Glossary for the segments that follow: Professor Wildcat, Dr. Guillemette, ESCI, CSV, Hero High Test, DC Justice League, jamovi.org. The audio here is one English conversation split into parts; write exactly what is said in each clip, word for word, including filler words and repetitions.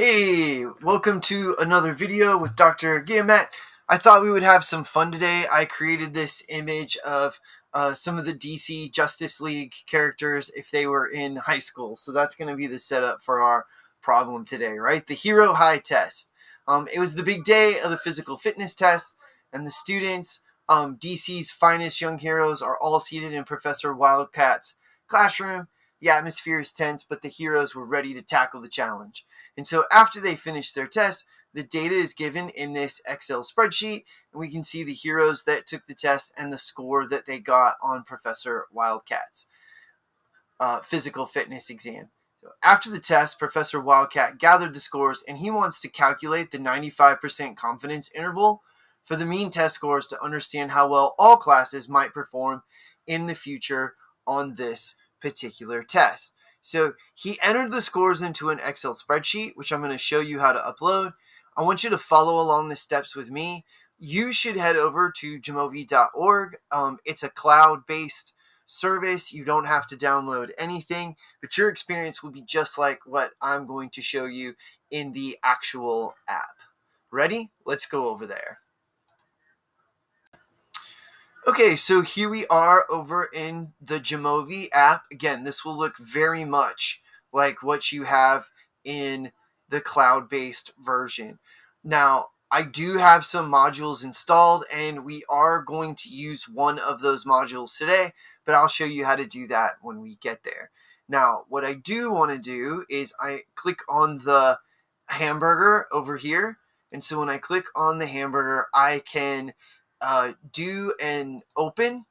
Hey, welcome to another video with Doctor Guillemette. I thought we would have some fun today. I created this image of uh, some of the D C Justice League characters if they were in high school. So that's going to be the setup for our problem today, right? The Hero High Test. Um, it was the big day of the physical fitness test, and the students, um, D C's finest young heroes, are all seated in Professor Wildcat's classroom. The atmosphere is tense, but the heroes were ready to tackle the challenge. And so after they finish their test, the data is given in this Excel spreadsheet, and we can see the heroes that took the test and the score that they got on Professor Wildcat's uh, physical fitness exam. After the test, Professor Wildcat gathered the scores, and he wants to calculate the ninety-five percent confidence interval for the mean test scores to understand how well all classes might perform in the future on this particular test. So he entered the scores into an Excel spreadsheet, which I'm going to show you how to upload. I want you to follow along the steps with me. You should head over to jamovi dot org. Um, it's a cloud-based service. You don't have to download anything, but your experience will be just like what I'm going to show you in the actual app. Ready? Let's go over there. Okay, so here we are over in the Jamovi app. Again, this will look very much like what you have in the cloud-based version. Now, I do have some modules installed, and we are going to use one of those modules today, but I'll show you how to do that when we get there. Now, what I do want to do is I click on the hamburger over here, and so when I click on the hamburger, I can Uh, do and open,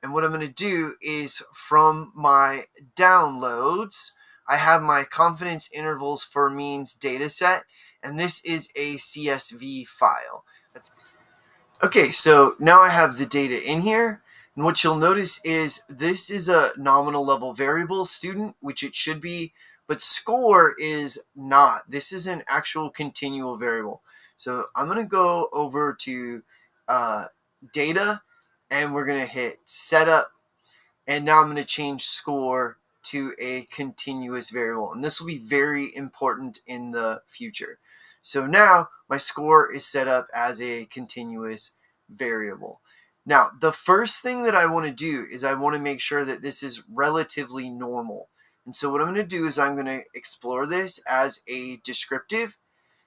and what I'm going to do is from my downloads, I have my confidence intervals for means data set, and this is a C S V file. That's okay, so now I have the data in here, and what you'll notice is this is a nominal level variable student, which it should be, but score is not. This is an actual continual variable. So I'm going to go over to Uh, data, and we're going to hit setup, and now I'm going to change score to a continuous variable, and this will be very important in the future. So now my score is set up as a continuous variable. Now the first thing that I want to do is I want to make sure that this is relatively normal, and so what I'm going to do is I'm going to explore this as a descriptive.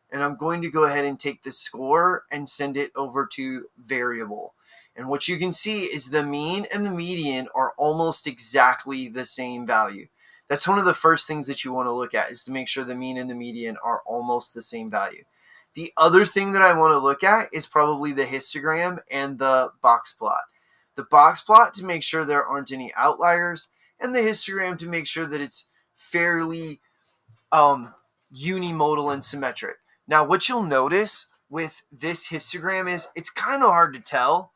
And I'm going to go ahead and take the score and send it over to variable. And what you can see is the mean and the median are almost exactly the same value. That's one of the first things that you want to look at, is to make sure the mean and the median are almost the same value. The other thing that I want to look at is probably the histogram and the box plot. The box plot to make sure there aren't any outliers, and the histogram to make sure that it's fairly um, unimodal and symmetric. Now, what you'll notice with this histogram is it's kind of hard to tell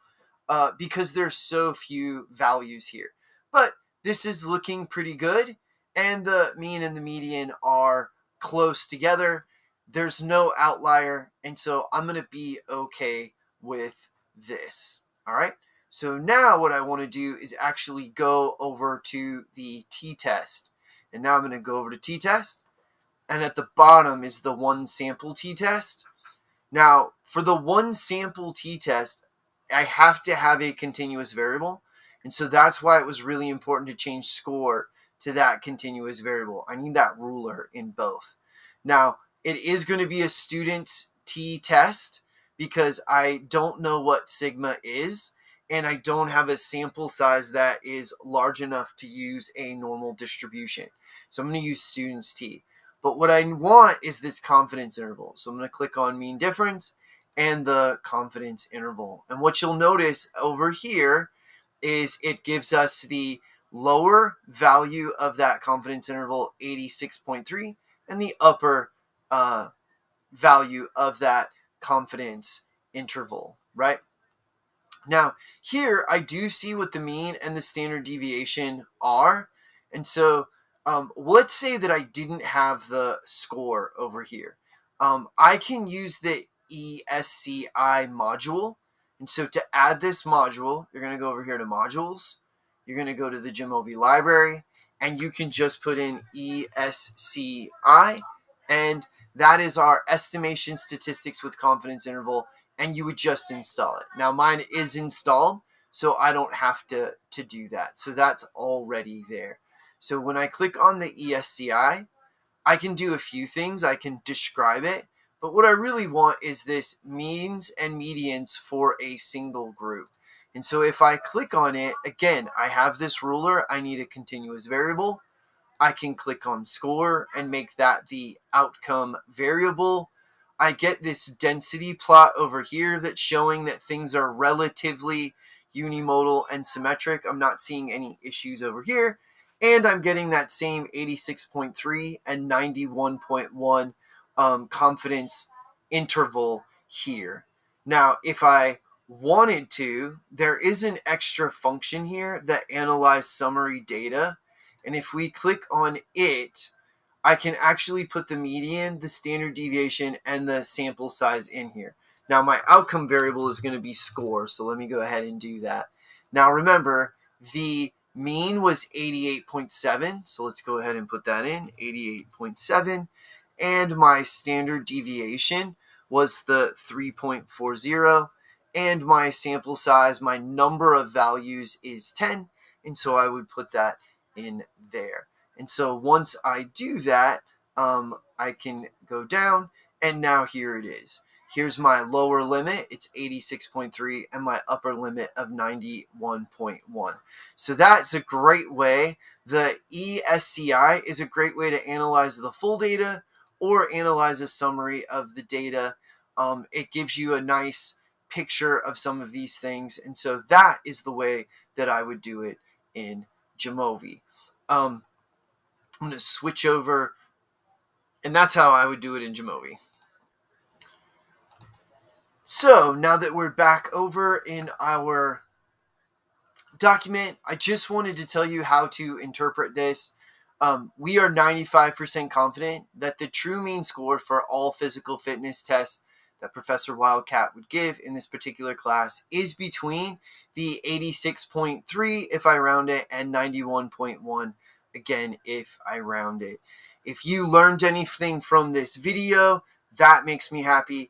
uh, because there's so few values here. But this is looking pretty good, and the mean and the median are close together. There's no outlier, and so I'm going to be okay with this. All right? So now what I want to do is actually go over to the t-test. And now I'm going to go over to t-test. And at the bottom is the one sample t-test. Now, for the one sample t-test, I have to have a continuous variable. And so that's why it was really important to change score to that continuous variable. I need that ruler in both. Now, it is going to be a student's t-test because I don't know what sigma is, and I don't have a sample size that is large enough to use a normal distribution. So I'm going to use student's t. But what I want is this confidence interval. So I'm going to click on mean difference and the confidence interval. And what you'll notice over here is it gives us the lower value of that confidence interval, eighty-six point three, and the upper uh, value of that confidence interval, right? Now, here I do see what the mean and the standard deviation are. And so Um, let's say that I didn't have the score over here. Um, I can use the E S C I module. And so to add this module, you're going to go over here to modules. You're going to go to the Jamovi library, and you can just put in E S C I, and That is our estimation statistics with confidence interval, and you would just install it. Now mine is installed, so I don't have to, to do that. So that's already there. So when I click on the E S C I, I can do a few things. I can describe it, but what I really want is this means and medians for a single group. And so if I click on it, again, I have this ruler. I need a continuous variable. I can click on score and make that the outcome variable. I get this density plot over here that's showing that things are relatively unimodal and symmetric. I'm not seeing any issues over here. And I'm getting that same eighty-six point three and ninety-one point one um, confidence interval here. Now, if I wanted to, there is an extra function here that analyzes summary data. And if we click on it, I can actually put the median, the standard deviation, and the sample size in here. Now my outcome variable is going to be score, so let me go ahead and do that. Now remember, the mean was eighty-eight point seven, so let's go ahead and put that in, eighty-eight point seven. And my standard deviation was the three point four zero. And my sample size, my number of values is ten, and so I would put that in there. And so once I do that, um, I can go down, and now here it is. Here's my lower limit, it's eighty-six point three, and my upper limit of ninety-one point one. So that's a great way. The E S C I is a great way to analyze the full data or analyze a summary of the data. Um, it gives you a nice picture of some of these things, and so that is the way that I would do it in Jamovi. Um, I'm going to switch over, and that's how I would do it in Jamovi. So now that we're back over in our document, I just wanted to tell you how to interpret this. Um, we are ninety-five percent confident that the true mean score for all physical fitness tests that Professor Wildcat would give in this particular class is between the eighty-six point three if I round it and ninety-one point one again if I round it. If you learned anything from this video, that makes me happy,